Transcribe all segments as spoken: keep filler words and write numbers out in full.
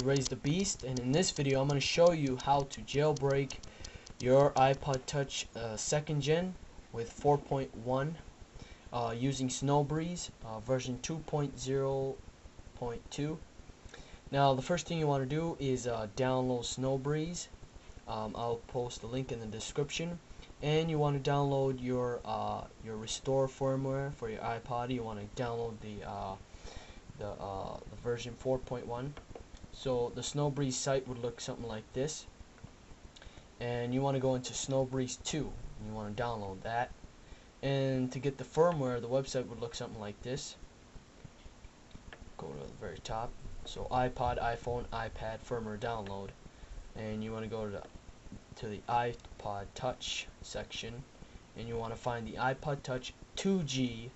is Reyisthebeast, and in this video I'm going to show you how to jailbreak your iPod Touch uh, second gen with four point one uh, using snow breeze uh, version two point zero point two. Now the first thing you want to do is uh, download snow breeze. um, I'll post the link in the description, and you want to download your uh, your restore firmware for your iPod. You want to download the uh, the, uh, the version four point one. So the snow breeze site would look something like this, and you want to go into snow breeze two. You want to download that, and to get the firmware, the website would look something like this. Go to the very top. So iPod, iPhone, iPad firmware download, and you want to go to the to the iPod Touch section, and you want to find the iPod Touch two G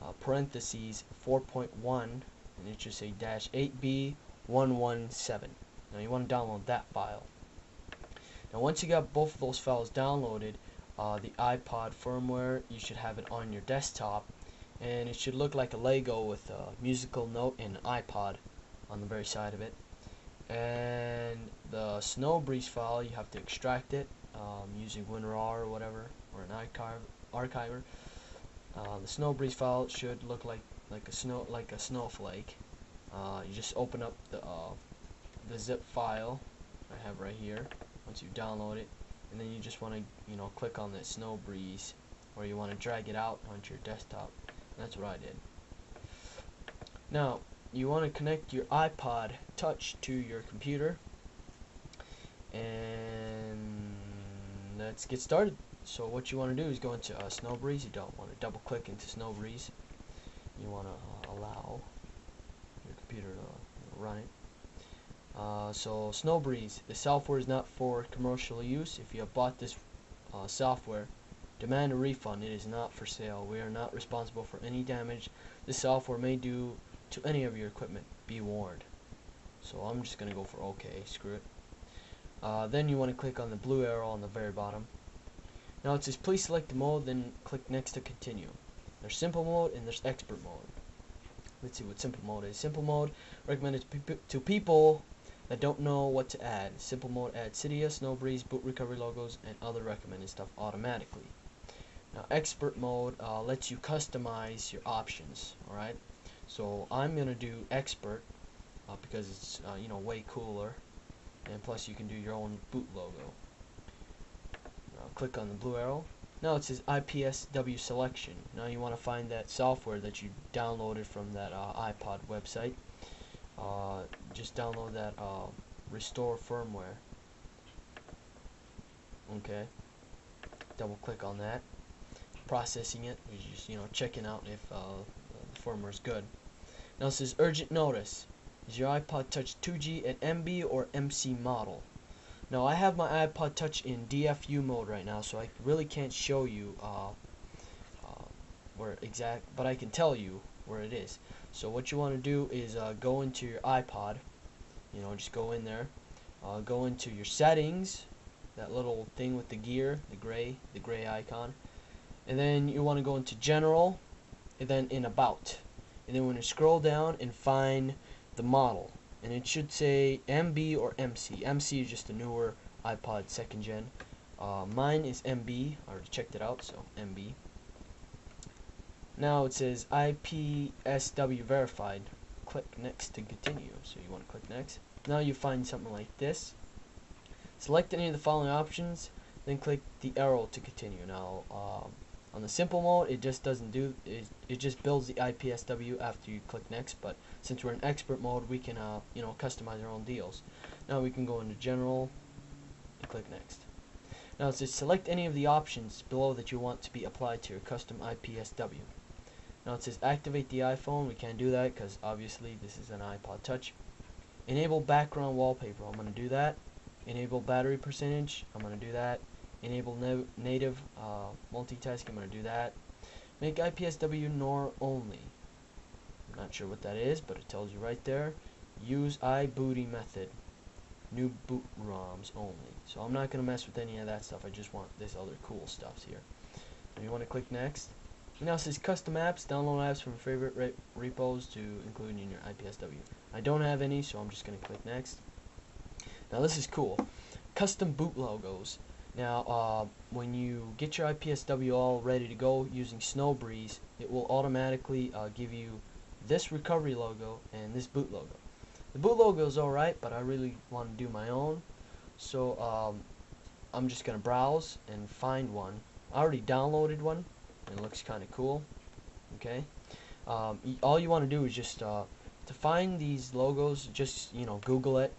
uh, parentheses four point one, and it should say dash eight B one one seven. Now you want to download that file. Now once you got both of those files downloaded, uh, the iPod firmware, you should have it on your desktop, and it should look like a Lego with a musical note and an iPod on the very side of it. And the snow breeze file, you have to extract it um, using win rar or whatever, or an archive archiver. Uh, the snow breeze file should look like like a snow like a snowflake. Uh, you just open up the uh, the zip file I have right here once you download it, and then you just want to you know click on that snow breeze, or you want to drag it out onto your desktop. And that's what I did. Now, you want to connect your iPod Touch to your computer, and let's get started. So what you want to do is go into uh, snow breeze. You don't want to double click into snow breeze. You want to uh, allow your computer to run it. Uh, so snow breeze, the software is not for commercial use. If you have bought this uh, software, demand a refund. It is not for sale. We are not responsible for any damage the software may do to any of your equipment. Be warned. So I'm just gonna go for OK, screw it. Uh, then you want to click on the blue arrow on the very bottom. Now it says please select the mode, then click next to continue. There's simple mode and there's expert mode. Let's see what simple mode is. Simple mode recommended to, pe to people that don't know what to add. Simple mode adds Cydia, snow breeze, boot recovery logos, and other recommended stuff automatically. Now expert mode uh, lets you customize your options. Alright. So I'm gonna do expert uh, because it's uh, you know way cooler, and plus you can do your own boot logo. Now click on the blue arrow. Now it says I P S W selection. Now you want to find that software that you downloaded from that uh, iPod website. Uh, just download that uh, restore firmware. Okay. Double click on that. Processing it. You're just you know checking out if uh, the firmware is good. Now it says urgent notice. Is your iPod Touch two G at M B or M C model? Now I have my iPod Touch in D F U mode right now, so I really can't show you uh, uh, where exact, but I can tell you where it is. So what you want to do is uh, go into your iPod. You know, just go in there. Uh, go into your settings. That little thing with the gear, the gray, the gray icon, and then you want to go into general, and then in about, and then when you scroll down and find the model, and it should say M B or M C. M C is just a newer iPod second gen. Uh, mine is M B. I already checked it out, so M B. Now it says I P S W verified. Click next to continue. So you want to click next. Now you find something like this. Select any of the following options, then click the arrow to continue. Now um, on the simple mode, it just doesn't do it. It just builds the I P S W after you click next. But since we're in expert mode, we can uh, you know customize our own deals. Now we can go into general and click next. Now it says select any of the options below that you want to be applied to your custom I P S W. Now it says activate the iPhone. We can't do that because obviously this is an iPod Touch. Enable background wallpaper. I'm going to do that. Enable battery percentage. I'm going to do that. Enable nav native uh, multitask. I'm going to do that. Make I P S W N O R only. I'm not sure what that is, but it tells you right there. Use iBooty method. New boot ROMs only. So I'm not going to mess with any of that stuff. I just want this other cool stuff here. And you want to click next. It now says custom apps, download apps from favorite re repos to include in your I P S W. I don't have any, so I'm just going to click next. Now this is cool. Custom boot logos. Now uh, when you get your I P S W all ready to go using snow breeze, it will automatically uh, give you this recovery logo and this boot logo. The boot logo is alright, but I really want to do my own, so um, I'm just going to browse and find one. I already downloaded one, and it looks kind of cool. Okay, um, all you want to do is just uh, to find these logos, just you know Google it,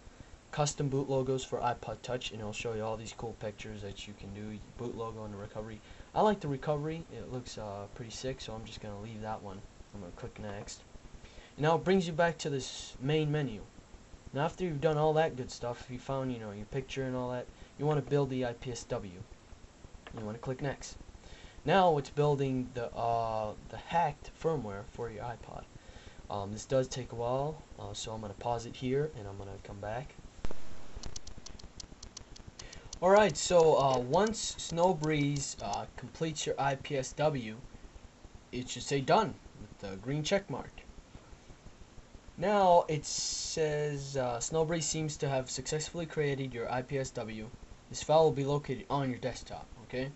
custom boot logos for iPod Touch, and it'll show you all these cool pictures that you can do, boot logo and the recovery. I like the recovery, it looks uh, pretty sick, so I'm just going to leave that one. I'm going to click next. And now it brings you back to this main menu. Now after you've done all that good stuff, you found you know your picture and all that, you want to build the I P S W. You want to click next. Now it's building the uh, the hacked firmware for your iPod. Um, this does take a while, uh, so I'm going to pause it here and I'm going to come back. Alright, so uh, once snow breeze uh, completes your I P S W, it should say done with the green check mark. Now it says uh, snow breeze seems to have successfully created your I P S W. This file will be located on your desktop. Okay.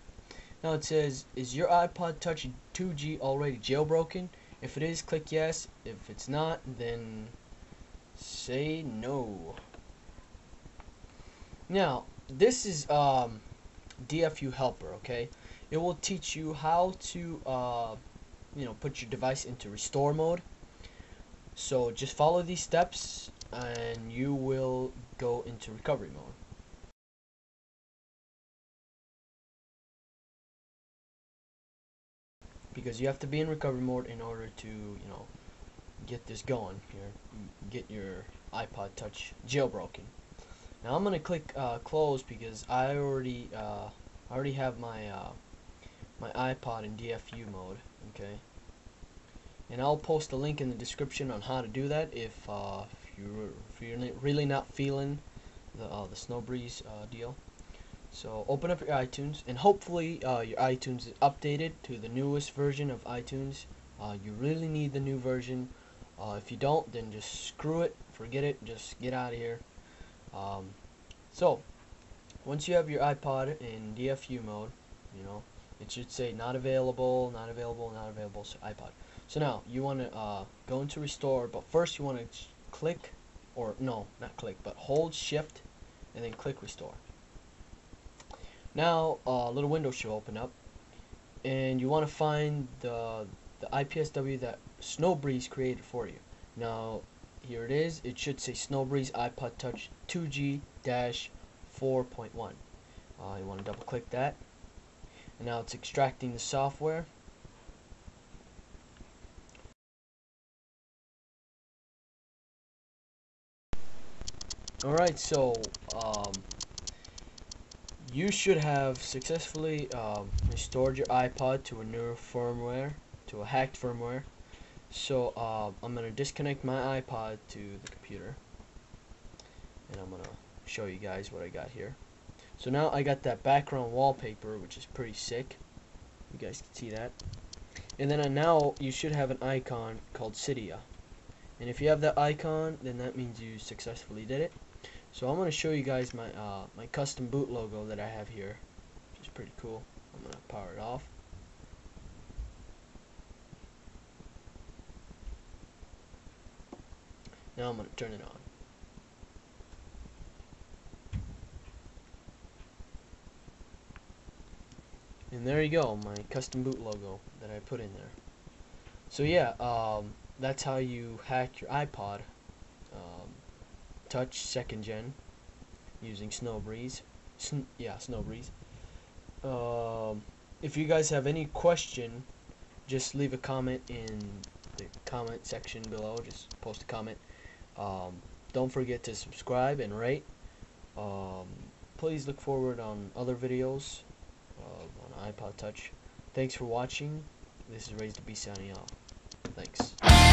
Now it says, is your iPod Touch two G already jailbroken? If it is, click yes. If it's not, then say no. Now this is um, D F U helper, okay? It will teach you how to uh, you know, put your device into restore mode. So just follow these steps and you will go into recovery mode. Because you have to be in recovery mode in order to, you know, get this going here, get your iPod Touch jailbroken. Now I'm gonna click uh, close because I already uh, I already have my uh, my iPod in D F U mode, okay. And I'll post a link in the description on how to do that if uh, if you're if you're really not feeling the uh, the snow breeze uh, deal. So open up your iTunes, and hopefully uh, your iTunes is updated to the newest version of iTunes. Uh, you really need the new version. Uh, if you don't, then just screw it, forget it, just get out of here. Um, so once you have your iPod in D F U mode, you know it should say not available, not available, not available. So iPod. So now you want to uh, go into restore, but first you want to click, or no, not click, but hold shift, and then click restore. Now a uh, little window should open up, and you want to find the, the I P S W that snow breeze created for you. Now here it is. It should say snow breeze iPod Touch two G four point one. Uh, you want to double click that, and now it's extracting the software. Alright, so um, you should have successfully um, restored your iPod to a new firmware, to a hacked firmware. So uh, I'm going to disconnect my iPod to the computer, and I'm going to show you guys what I got here. So now I got that background wallpaper, which is pretty sick. You guys can see that. And then uh, now you should have an icon called Cydia. And if you have that icon, then that means you successfully did it. So I'm going to show you guys my uh, my custom boot logo that I have here, which is pretty cool. I'm going to power it off. Now I'm going to turn it on. And there you go, my custom boot logo that I put in there. So yeah, um, that's how you hack your iPod um, Touch second gen using snow breeze. Sn yeah, snow breeze. Um, if you guys have any question, just leave a comment in the comment section below. Just post a comment. Um, don't forget to subscribe and rate. Um, please look forward on other videos uh, on iPod Touch. Thanks for watching. This is Reyisthebeast signing off. Thanks.